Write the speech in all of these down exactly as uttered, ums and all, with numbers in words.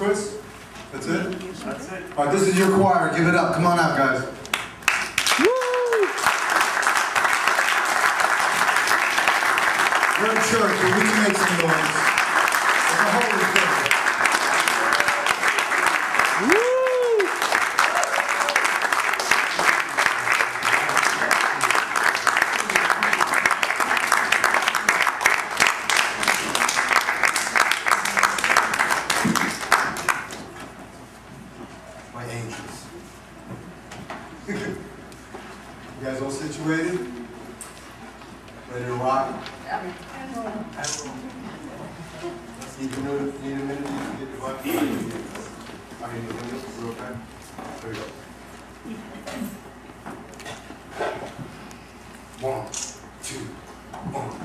Chris? That's it? That's it. All right, this is your choir. Give it up. Come on out, guys. Woo! We're in church, so we can make some noise. It's a holy thing. Woo! My angels. You guys all situated? Ready to rock? Yeah. I will. Need a minute? Need a minute? Need a minute? Need a minute? I mean, real time. There we go. One, two, one. We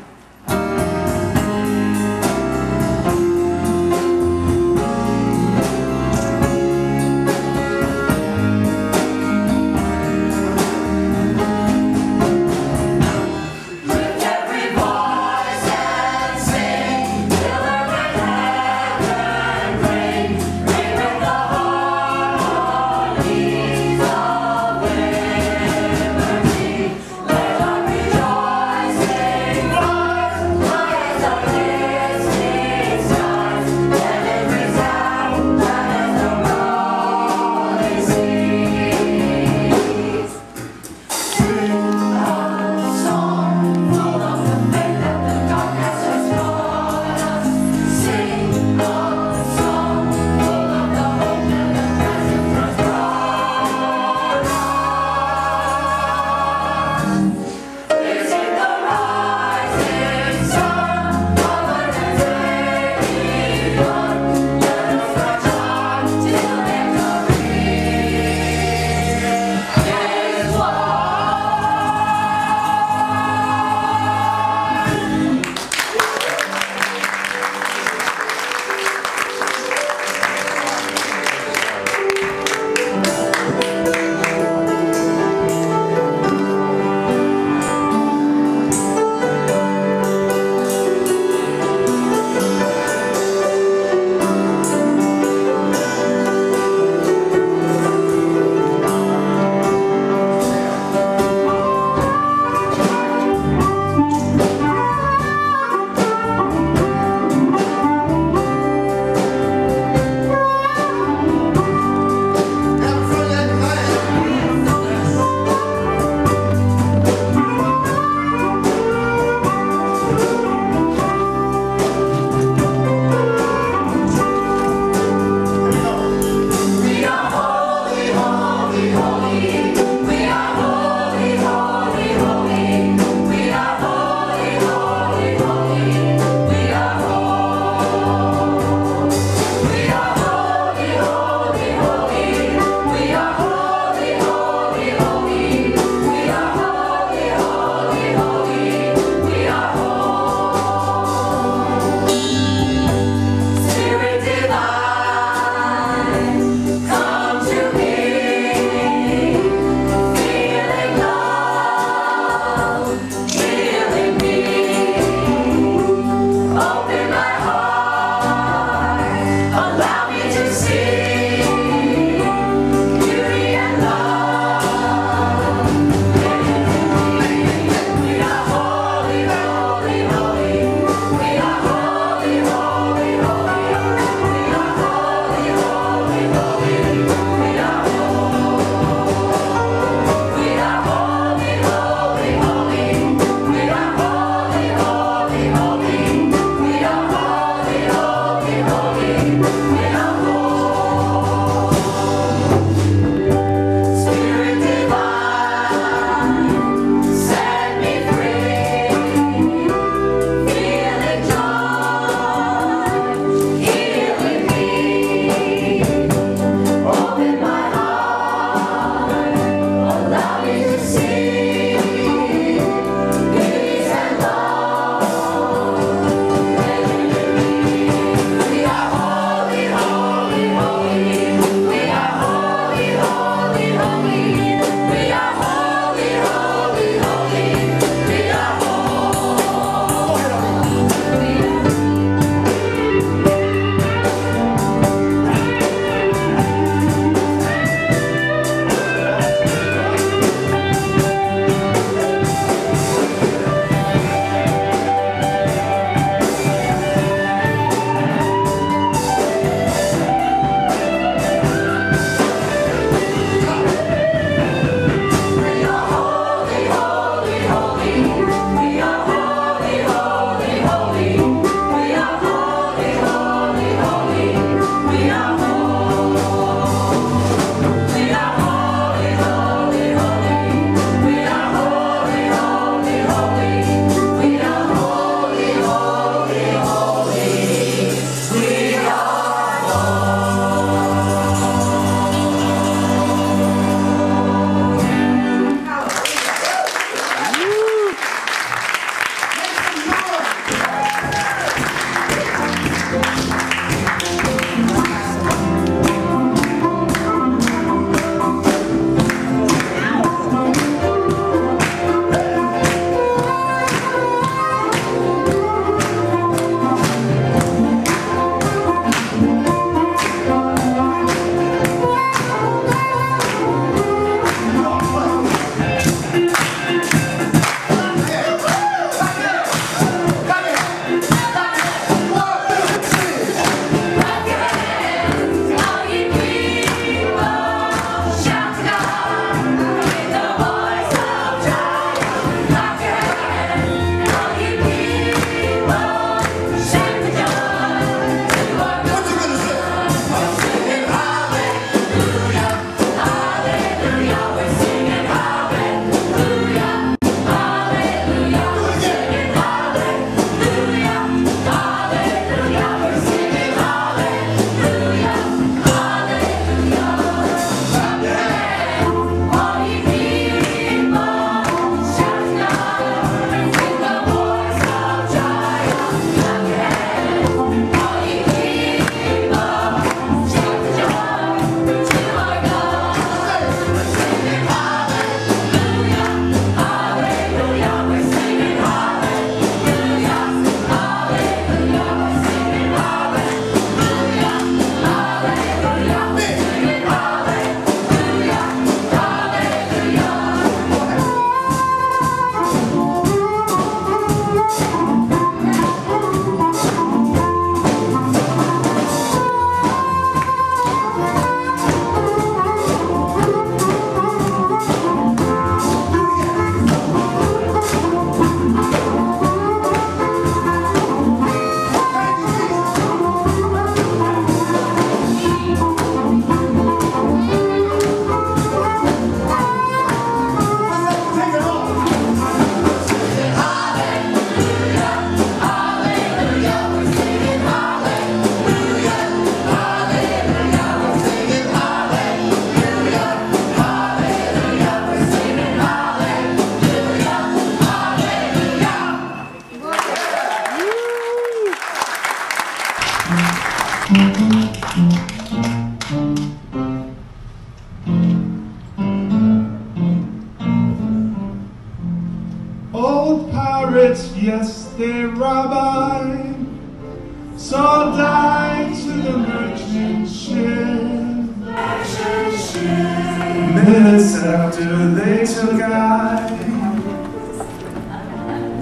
minutes after they took I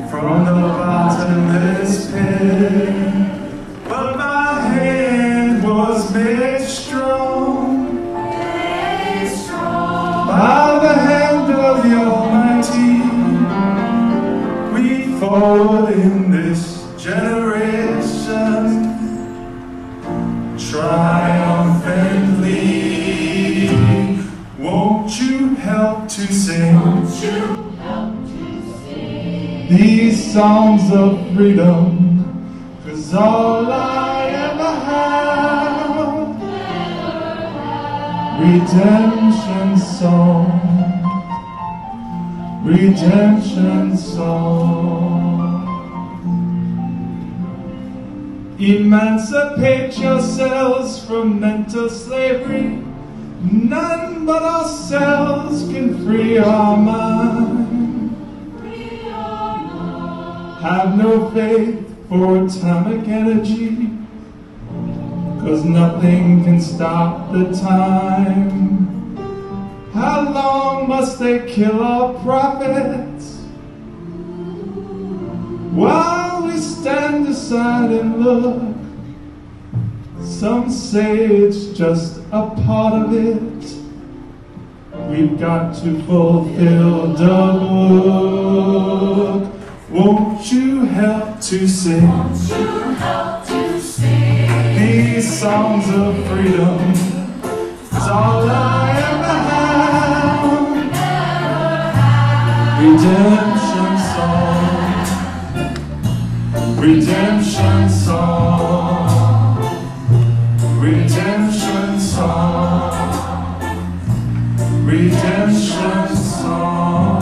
from the bottomless pit, but my hand was made strong by the hand of the Almighty. We fall in this generation triumphantly. Won't you help to sing? Won't you help to sing these songs of freedom? 'Cause all I ever have, ever have. Redemption song, redemption song. Emancipate yourselves from mental slavery. None but ourselves can free our mind. Free our mind. Have no faith for atomic energy, 'cause nothing can stop the time. How long must they kill our prophets while we stand aside and look? Some say it's just a part of it. We've got to fulfill the book. Won't you help to sing? Won't you help to sing these songs of freedom? It's all I ever have. Redemption song, redemption song, redemption song, redemption song.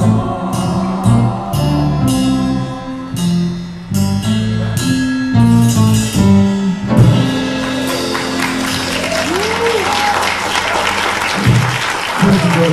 Oh!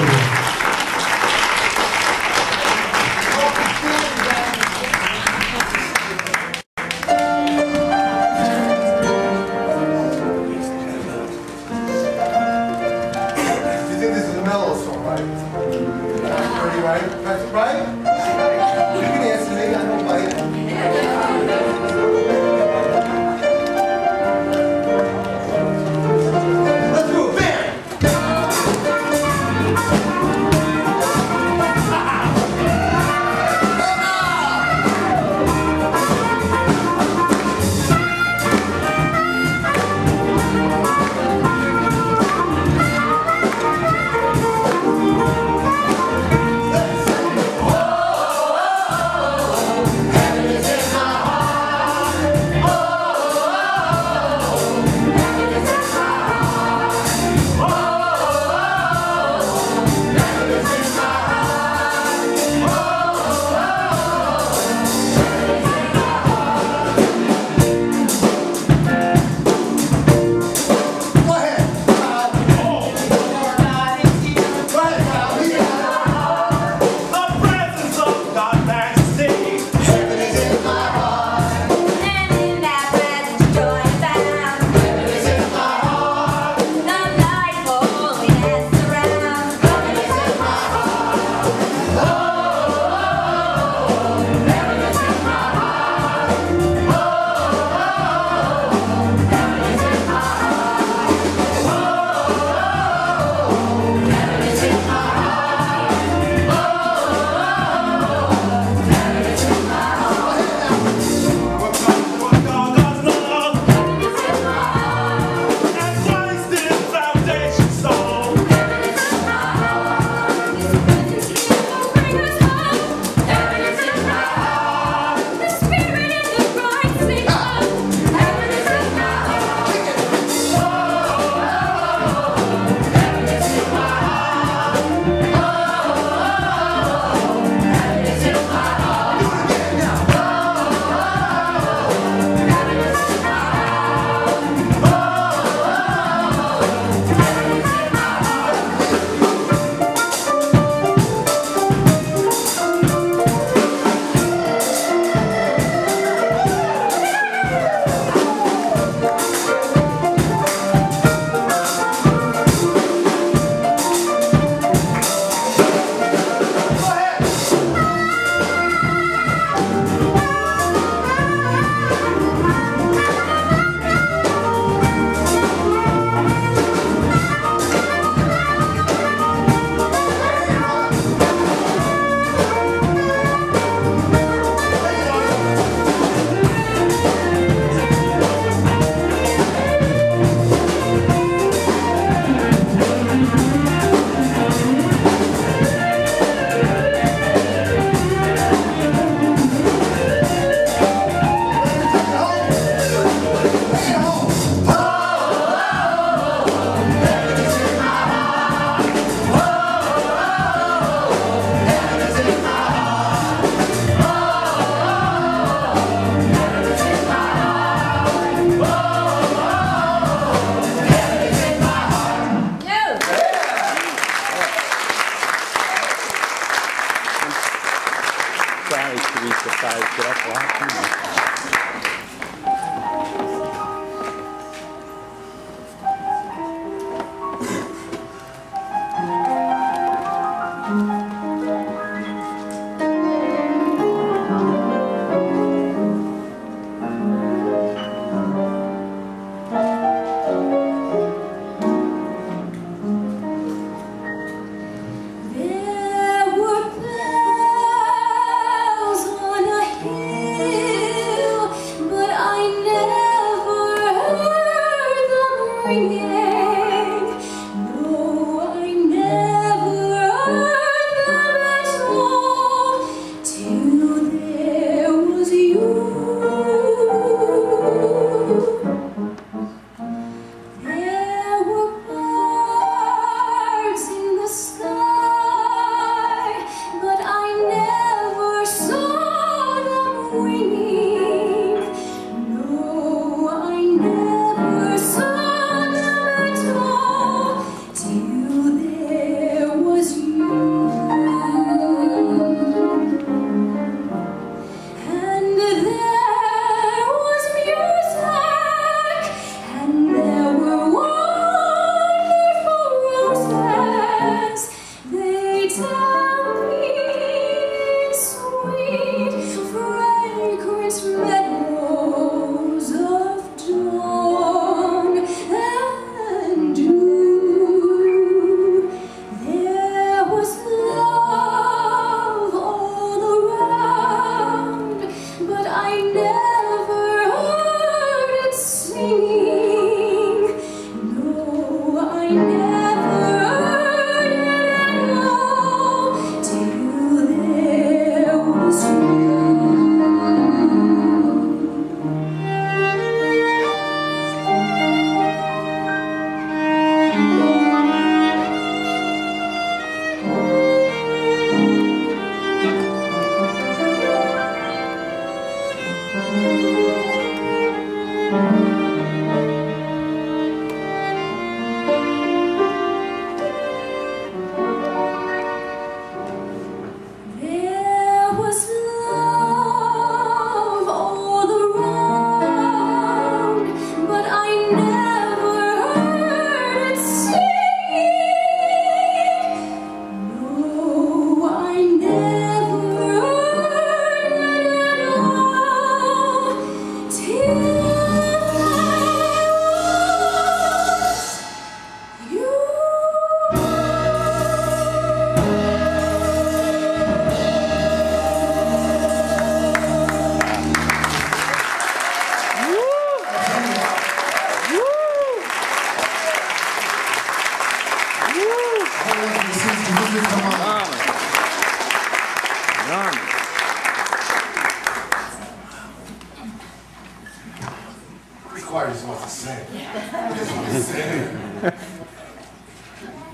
Requires what to say. Yeah.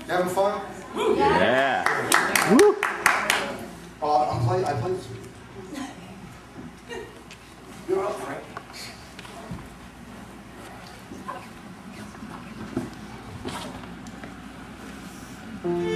You having fun? Woo. Yeah. yeah. Woo. Uh, I'm play, I play this week. You're up, Frank. Thank you.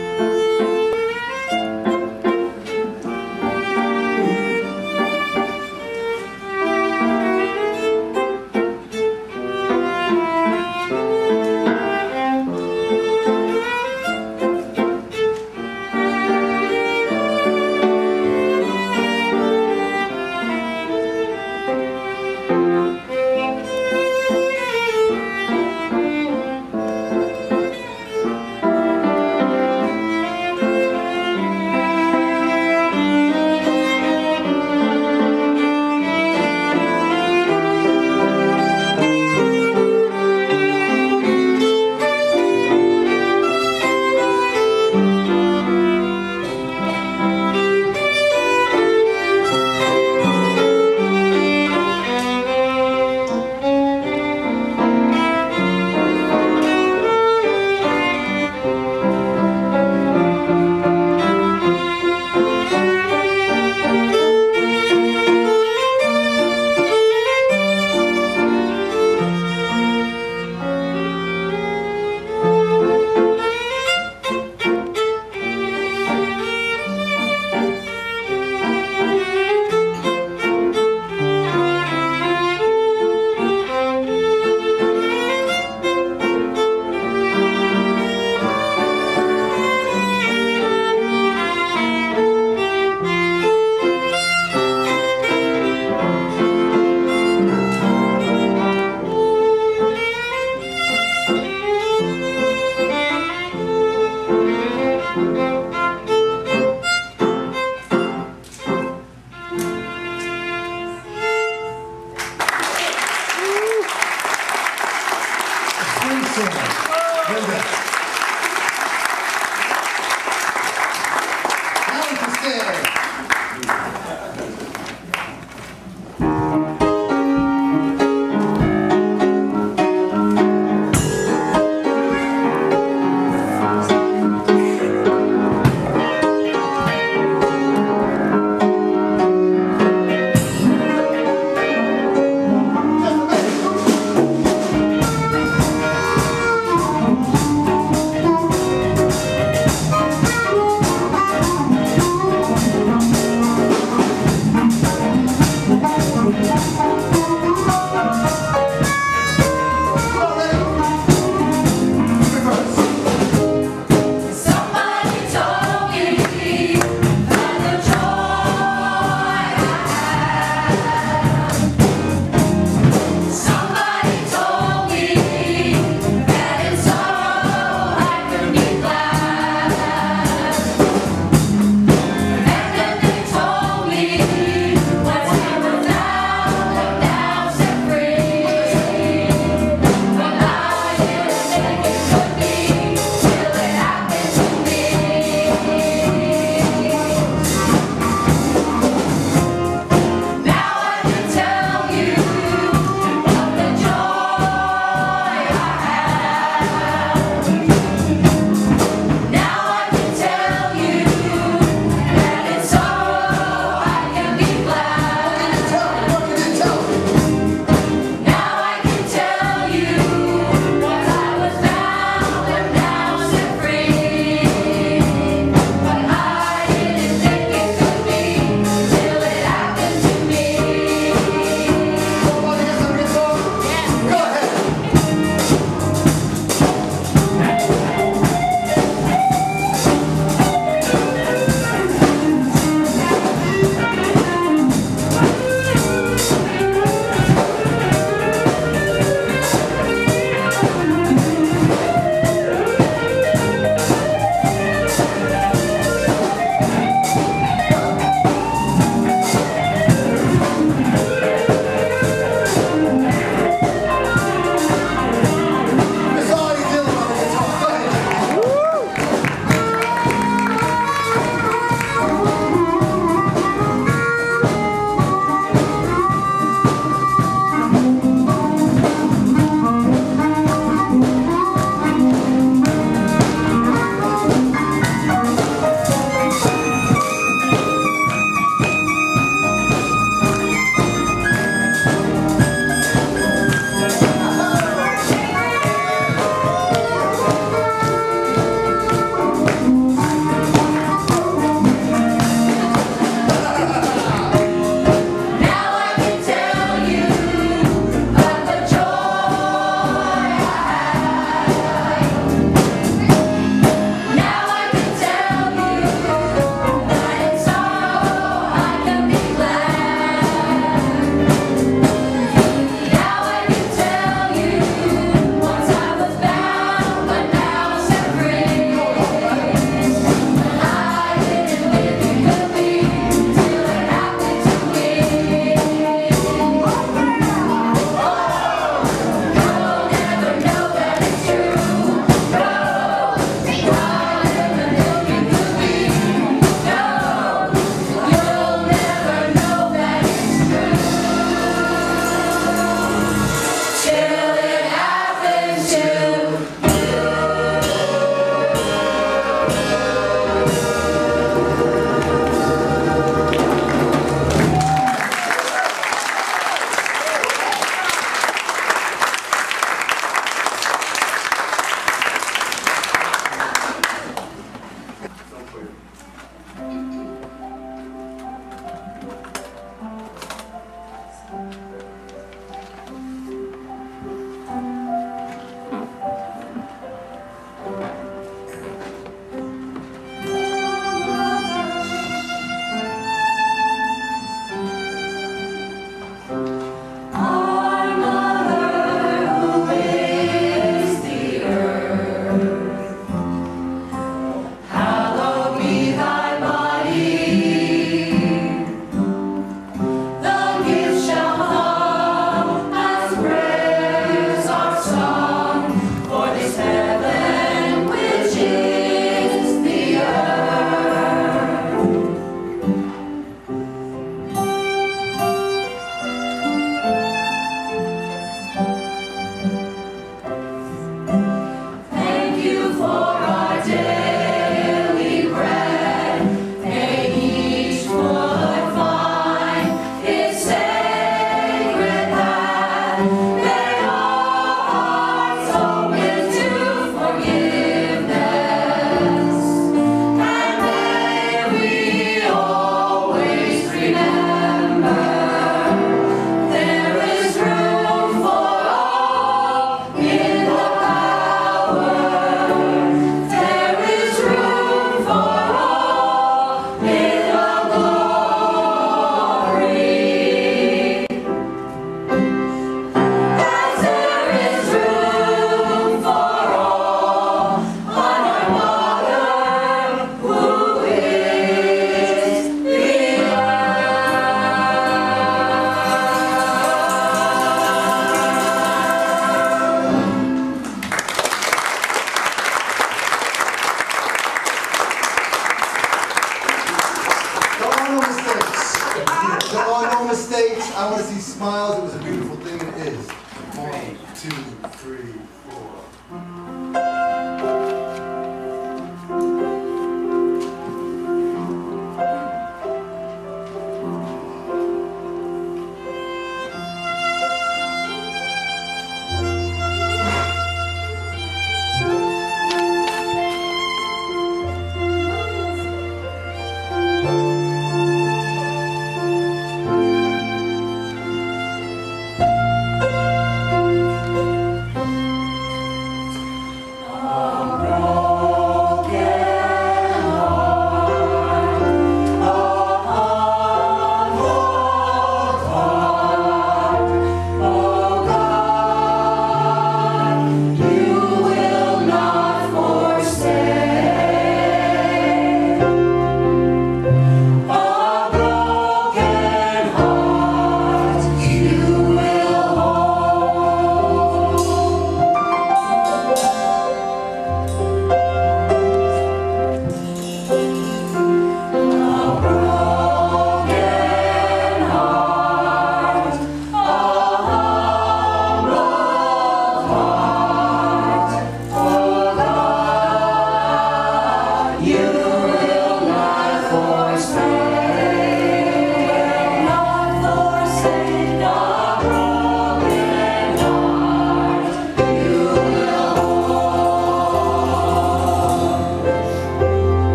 face. I want to see smiles. It was a beautiful thing. It is. One, two, three, four.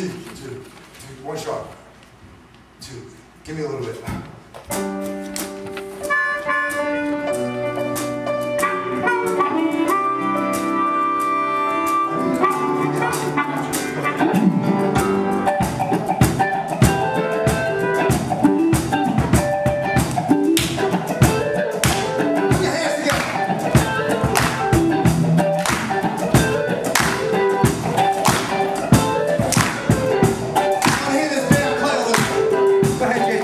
Two, two, two, one shot. Two. Give me a little bit. Thank you.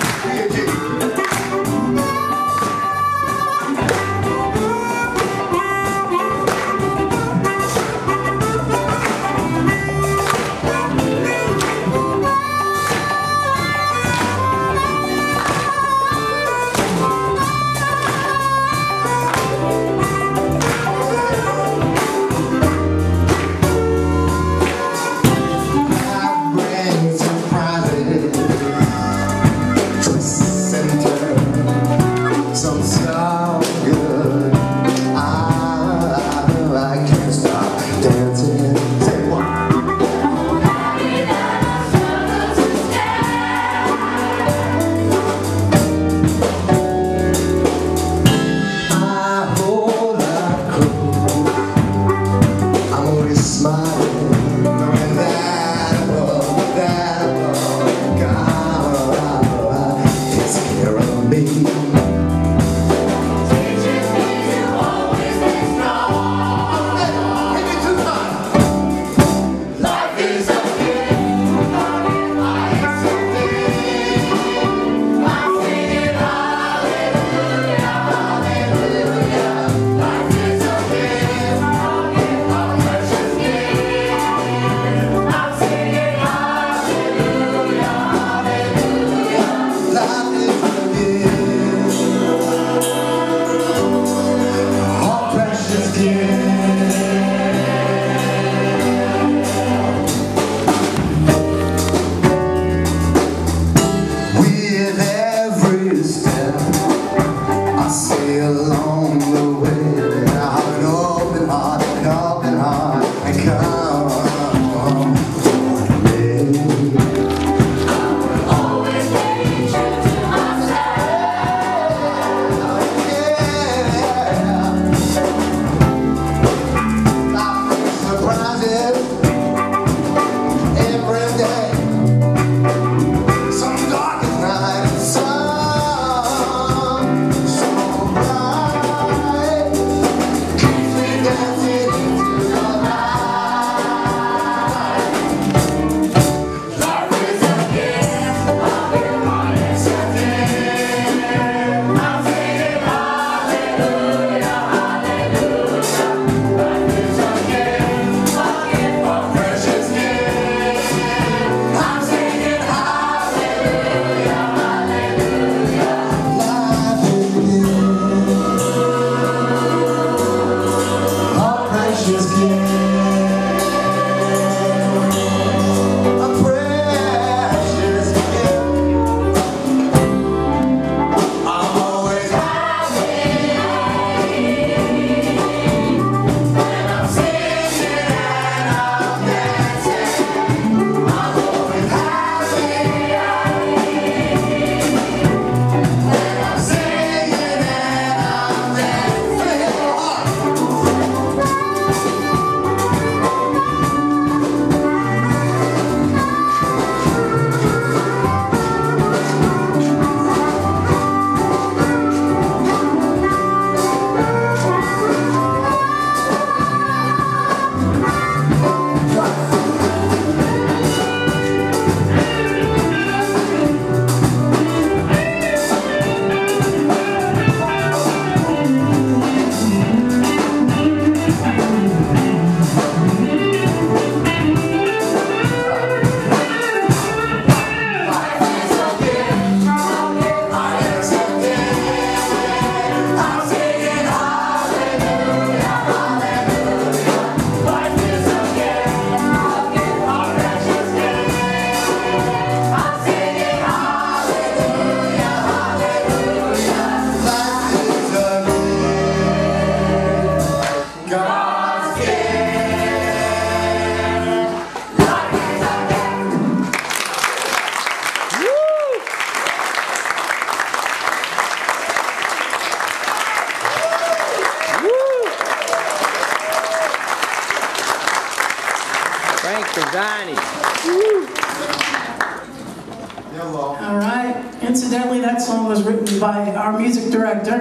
All right. Incidentally, that song was written by our music director,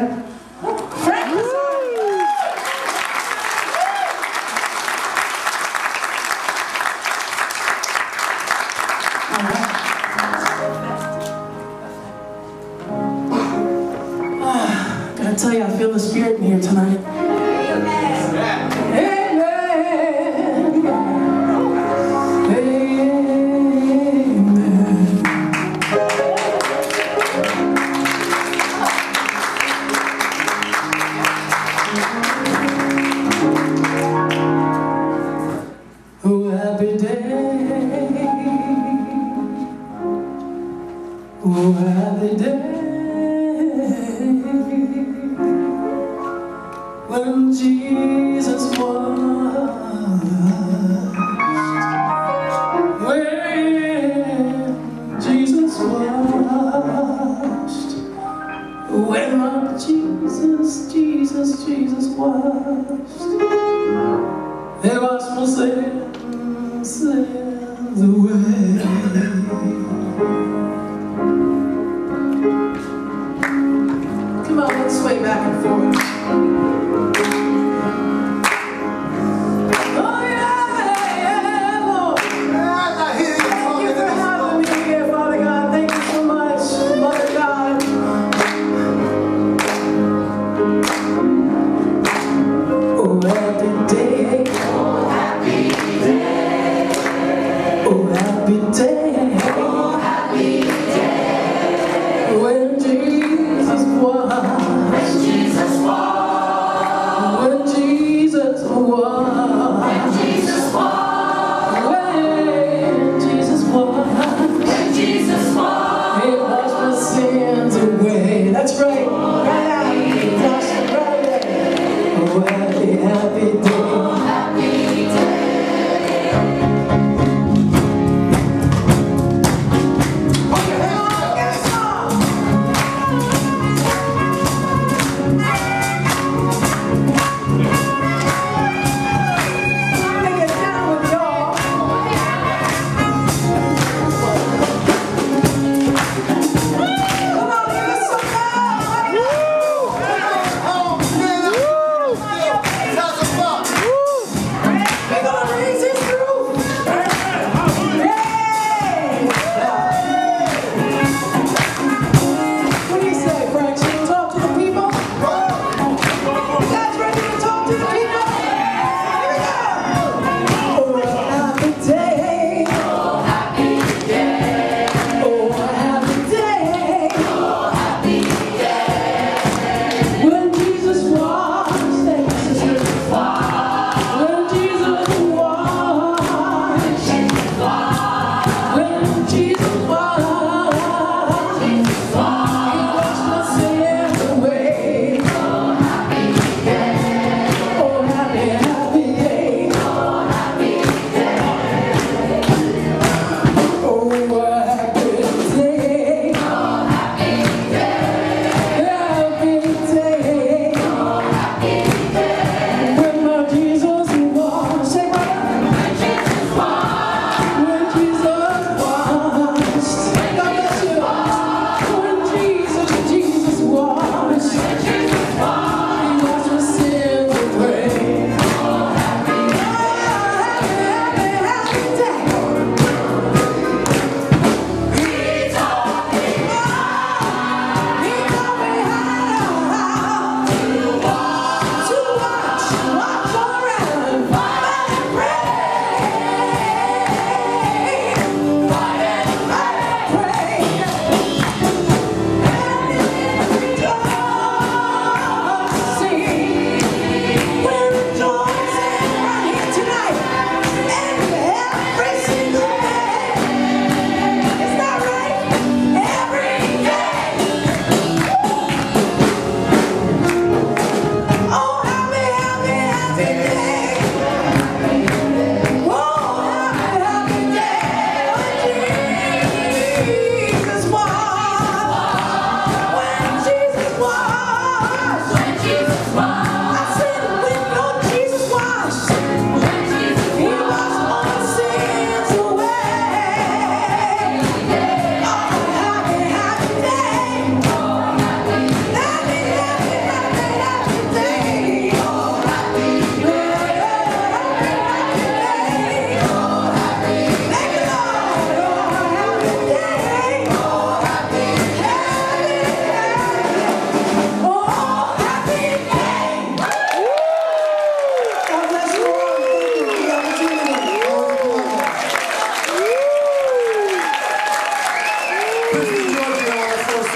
Frank. Right. Gotta tell you, I feel the spirit in here tonight. Oh, happy day, when Jesus washed, when Jesus washed, when my Jesus, Jesus, Jesus washed, there was no sin, sins away. Come on, let's sway back and forth. Oh yeah, yeah, Lord. Thank you for having me here, Father God. Thank you so much, Mother God. Oh happy day, oh happy day, oh happy day, oh happy day, when Jesus was. That's right. Happy day. Oh, happy, happy day. Oh, happy day. Put your hands up, get it on. Make it down with y'all.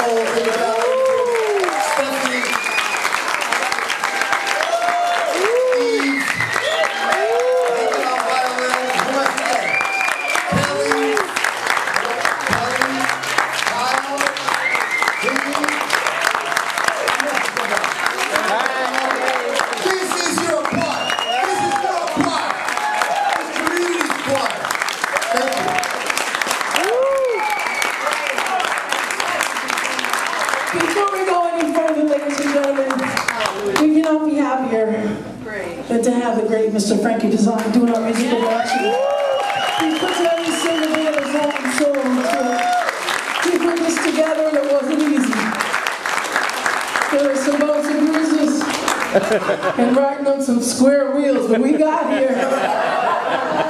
Cole for the bell. Stephanie. Eve. Making on violin. Who else is there? Kelly. Kelly. Kyle. Jamie. This is your part. This is your part. This community's part. Thank you. Before we go any further, ladies and gentlemen, we cannot be happier great. than to have the great Mister Frankie Design doing our musical production. He puts every single bit of his heart and soul into it. He put this together and it wasn't easy. There were some bumps and bruises and riding on some square wheels, but we got here.